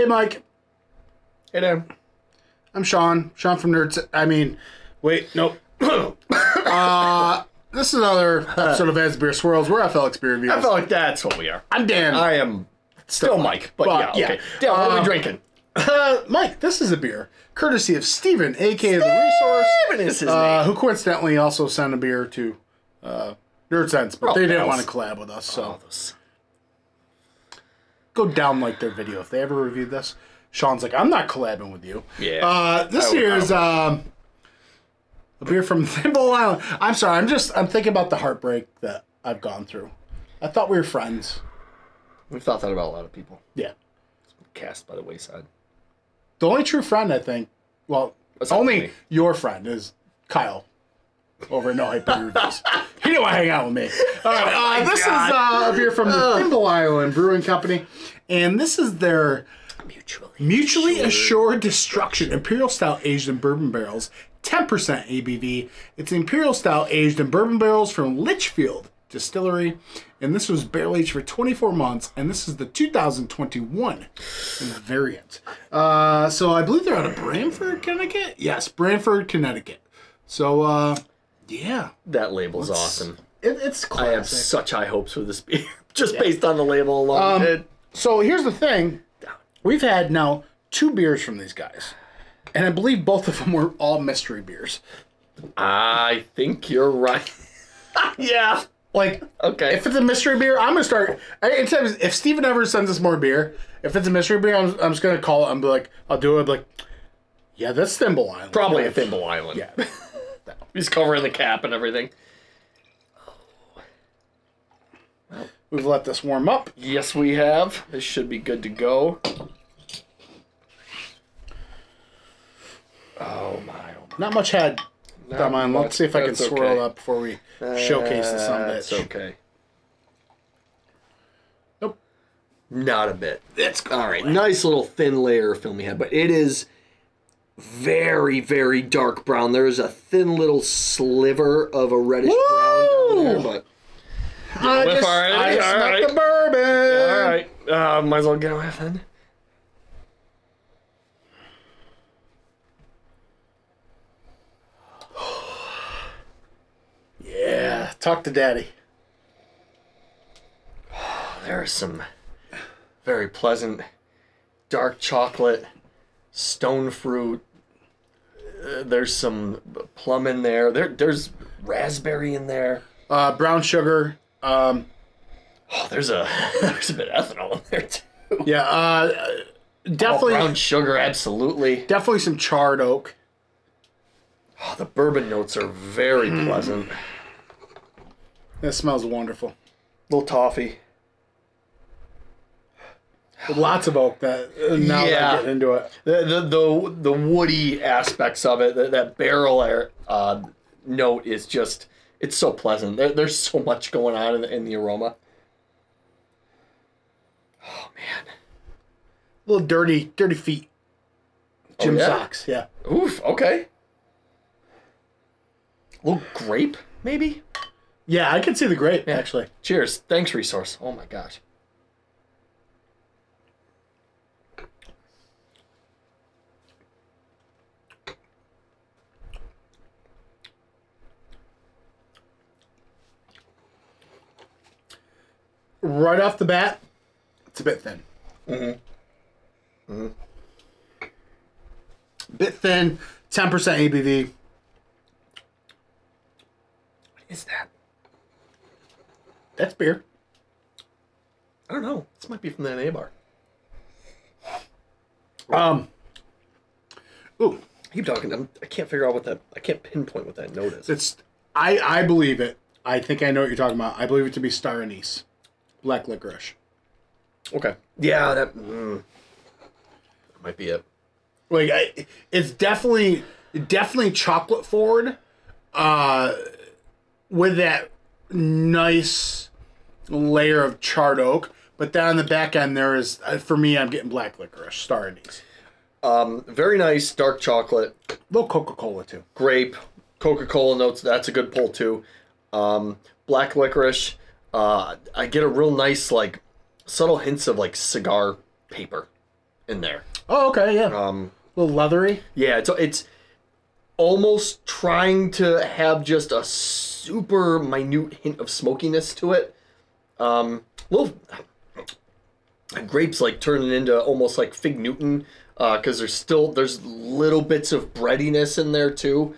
Hey, Mike. Hey, Dan. I'm Sean. Sean from NerdSense. I mean, wait, nope. This is another episode of As Beer Swirls. We're FLX Beer Reviews. I feel like that's what we are. I'm Dan. I am still Mike, but yeah, okay. Dan, what are we drinking? Mike, this is a beer courtesy of Stephen, a.k.a. The Resource, is his name. Who coincidentally also sent a beer to NerdSense, but they didn't want to collab with us, so... Go down like their video if they ever reviewed this. Sean's like, I'm not collabing with you. Yeah. This here is a beer from Thimble Island. I'm sorry. I'm thinking about the heartbreak that I've gone through. I thought we were friends. We've thought that about a lot of people. Yeah. It's been cast by the wayside. The only true friend, I think, well, only your friend is Kyle over at No Hype Beer Reviews. He didn't want to hang out with me. All right. This is a beer from the Thimble Island Brewing Company, and this is their... Mutually Assured Destruction Imperial Stout aged in bourbon barrels, 10% ABV. It's Imperial Stout aged in bourbon barrels from Litchfield Distillery, and this was barrel aged for 24 months, and this is the 2021 variant. So I believe they're out of Branford, Connecticut? Yes, Branford, Connecticut. So, yeah. That label's awesome. It's classic. I have such high hopes for this beer, just based on the label alone. So here's the thing. We've had now 2 beers from these guys, and I believe both of them were all mystery beers. I think you're right. Yeah. Like, okay. If it's a mystery beer, I'm going to start. If Steven ever sends us more beer, if it's a mystery beer, I'm just going to call it and be like, I'll do it. I'm like, yeah, that's Thimble Island. Probably a Thimble Island. Yeah. He's covering the cap and everything. Oh. We've let this warm up. Yes, we have. This should be good to go. Oh, my. Not much head. Not much. Let's see if I can swirl it up before we showcase this on this. That's okay. Nope. Not a bit. That's all right. Nice little thin layer of filmy head, but it is very, very dark brown. There's a thin little sliver of a reddish brown down there, but... I snuck the bourbon. All right, might as well get away then. Yeah, talk to Daddy. There is some very pleasant dark chocolate, stone fruit. There's some plum in there. There's raspberry in there. Brown sugar. There's a bit of ethanol in there too. Yeah, definitely brown sugar, absolutely. Definitely some charred oak. Oh, the bourbon notes are very pleasant. That smells wonderful. A little toffee. Lots of oak. Now that I get into it, the woody aspects of it, that barrel air note is just. It's so pleasant. There's so much going on in the aroma. Oh, man. A little dirty feet. Gym socks. Yeah. Oof, okay. A little grape, maybe? Yeah, I can see the grape, actually. Cheers. Thanks, Resource. Oh, my gosh. Right off the bat, it's a bit thin. Mm-hmm. Mm-hmm. Bit thin, 10% ABV. What is that? That's beer. I don't know. This might be from the NA bar. Ooh, I keep talking. I can't figure out what that. I can't pinpoint what that note is. It's. I believe it. I think I know what you're talking about. I believe it to be star anise. Black licorice. Okay. Yeah, that might be it. Like, it's definitely chocolate forward, with that nice layer of charred oak. But down the back end, there is for me, I'm getting black licorice, star anise. Very nice dark chocolate. A little Coca-Cola too. Grape, Coca-Cola notes. That's a good pull too. Black licorice. I get a real nice, like, subtle hints of, like, cigar paper in there. Oh, okay, yeah. A little leathery. Yeah, it's almost trying to have just a super minute hint of smokiness to it. Little grapes like turning into almost like Fig Newton, because there's little bits of breadiness in there too.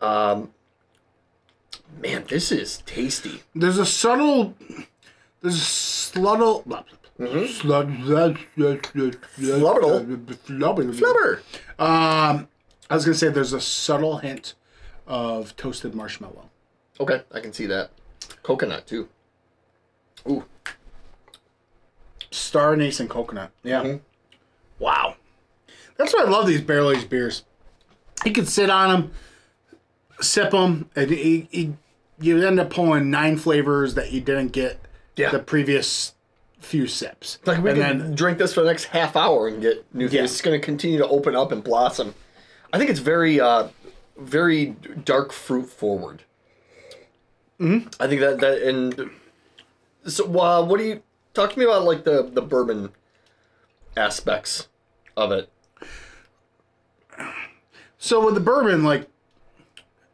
Man, this is tasty. I was gonna say there's a subtle hint of toasted marshmallow. Okay, I can see that. Coconut too. Ooh, star anise and coconut. Yeah. Mm-hmm. Wow, that's why I love these barrel aged beers. You can sit on them, sip them, and you end up pulling 9 flavors that you didn't get the previous few sips. Like we can drink this for the next half hour and get new things. It's going to continue to open up and blossom. I think it's very, very dark fruit forward. Mm-hmm. I think that and so what do you talk to me about? Like the bourbon aspects of it. So with the bourbon, like,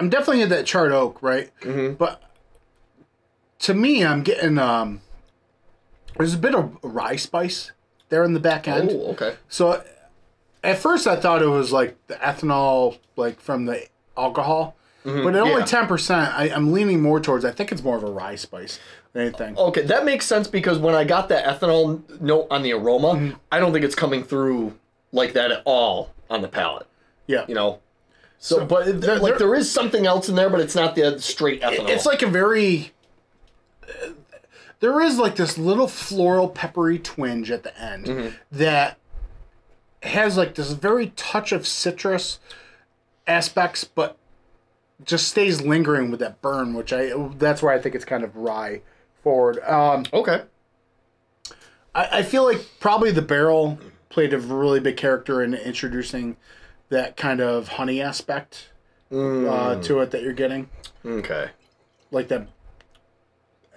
I'm definitely in that charred oak, right? Mm-hmm. But to me, I'm getting there's a bit of rye spice there in the back end. Oh, okay. So at first I thought it was like the ethanol, like from the alcohol, mm-hmm. but at only 10%, I'm leaning more towards. I think it's more of a rye spice than anything. Okay, that makes sense because when I got the ethanol note on the aroma, mm-hmm. I don't think it's coming through like that at all on the palate. Yeah, you know. So, but there is something else in there, but it's not the straight ethanol. It's like a very. There is like this little floral peppery twinge at the end mm-hmm. that has like this very touch of citrus aspects, but just stays lingering with that burn, which that's why I think it's kind of rye forward. Okay. I feel like probably the barrel played a really big character in introducing that kind of honey aspect to it that you're getting. Okay. Like that.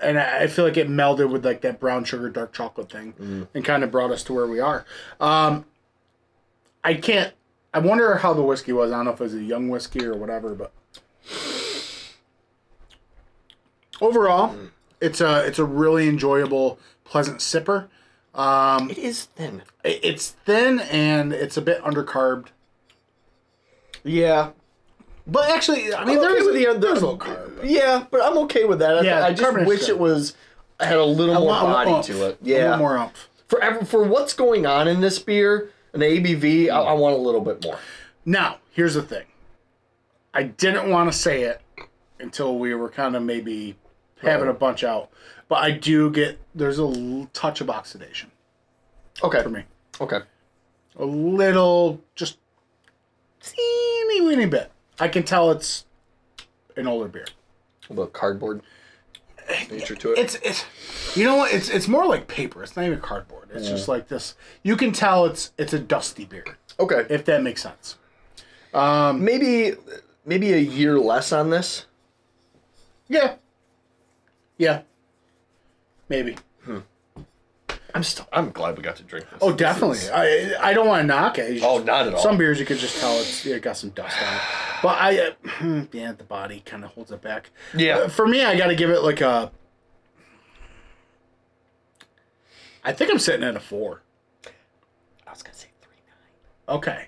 And I feel like it melded with like that brown sugar, dark chocolate thing and kind of brought us to where we are. I wonder how the whiskey was. I don't know if it was a young whiskey or whatever, but overall, it's a really enjoyable, pleasant sipper. It is thin. It's thin and it's a bit undercarbed. Yeah, but actually, I mean, there's no carb. Yeah, but I'm okay with that. Yeah, I just wish it was had a little more body to it. Yeah, a little more oomph. For what's going on in this beer and the ABV, I want a little bit more. Now, here's the thing. I didn't want to say it until we were kind of maybe having a bunch out, but I do get there's a touch of oxidation. Okay, for me. Okay, a little just. Teeny weeny bit. I can tell it's an older beer. A little cardboard nature to it. It's you know what? It's more like paper. It's not even cardboard. It's just like this. You can tell it's a dusty beer. Okay, if that makes sense. Maybe a year less on this. Yeah. Yeah. Maybe. I'm glad we got to drink this. Oh, definitely. I don't want to knock it. Oh, not at all. Some beers you could just tell it got some dust on it. But the body kind of holds it back. Yeah. For me, I got to give it like a. I think I'm sitting at a 4. I was gonna say 3.9. Okay.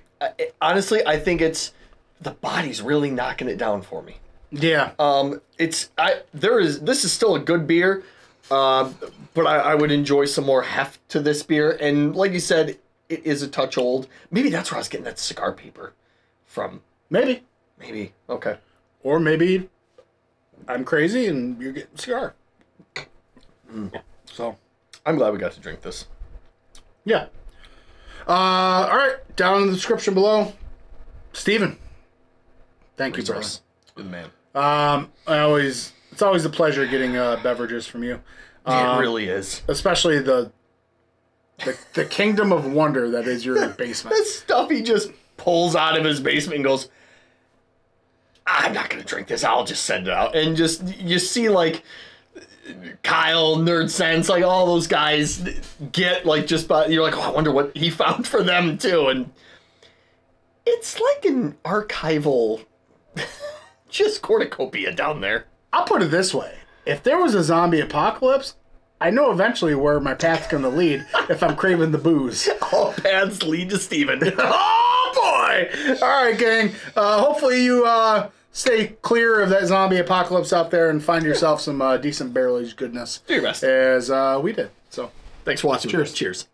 Honestly, I think it's the body's really knocking it down for me. Yeah. This is still a good beer. But I would enjoy some more heft to this beer. And like you said, it is a touch old. Maybe that's where I was getting that cigar paper from. Maybe. Okay. Or maybe I'm crazy and you're getting cigar. So I'm glad we got to drink this. Yeah. All right. Down in the description below. Stephen. Thank you, brother. You're the man. It's always a pleasure getting beverages from you. It really is. Especially the kingdom of wonder that is your basement. That stuff he just pulls out of his basement and goes, I'm not going to drink this. I'll just send it out. And just you see like Kyle, NerdSense, like all those guys get like just by, you're like, oh, I wonder what he found for them too. And it's like an archival just cornucopia down there. I'll put it this way. If there was a zombie apocalypse, I know eventually where my path's going to lead if I'm craving the booze. All paths lead to Stephen. Oh, boy! All right, gang. Hopefully you stay clear of that zombie apocalypse out there and find yourself some decent barrel-aged goodness. Do your best. As we did. So, thanks for watching. Cheers. Cheers.